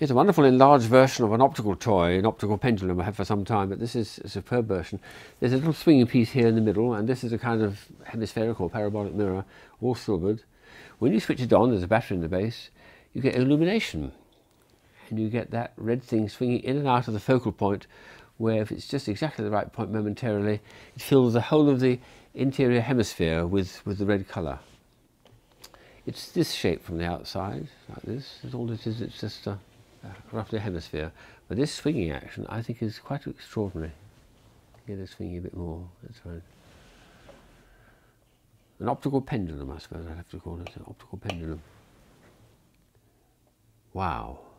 Here's a wonderful enlarged version of an optical toy, an optical pendulum I had for some time, but this is a superb version. There's a little swinging piece here in the middle, and this is a kind of hemispherical parabolic mirror, all silvered. When you switch it on, there's a battery in the base, you get illumination. And you get that red thing swinging in and out of the focal point, where if it's just exactly the right point momentarily, it fills the whole of the interior hemisphere with the red colour. It's this shape from the outside, like this. That's all it is, it's just roughly a hemisphere. But this swinging action, I think, is quite extraordinary. Get it swinging a bit more, that's right. An optical pendulum, I suppose I'd have to call it, an optical pendulum. Wow.